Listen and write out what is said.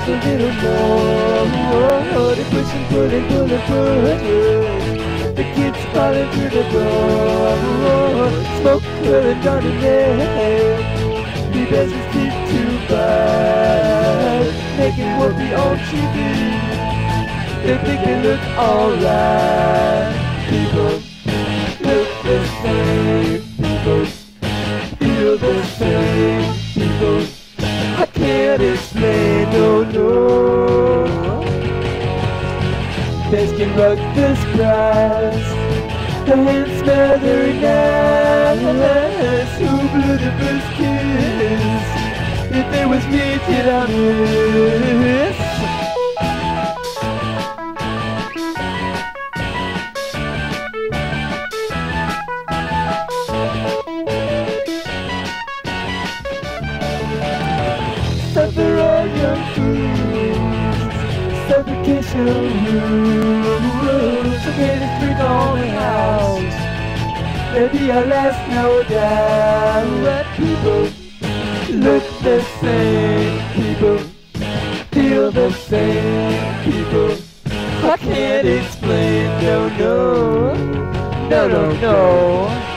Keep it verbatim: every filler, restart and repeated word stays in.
such a beautiful world. It puts and put and pull and pull. The kids falling through the door. Smoke curling down the neck. The best is cheap to buy. Making what we on T V. They think they look alright. People look the same. People feel the same. People. I can't explain, no, no. They can rock this prize. The hands smell very nice. Who blew the first kiss? If there was me, did I miss? Suffer all your fools, suffocation rules. The greatest freak on the house, they'll be our last, no doubt. People look the same, people feel the same, people. I can't explain, no, no, no, no, no.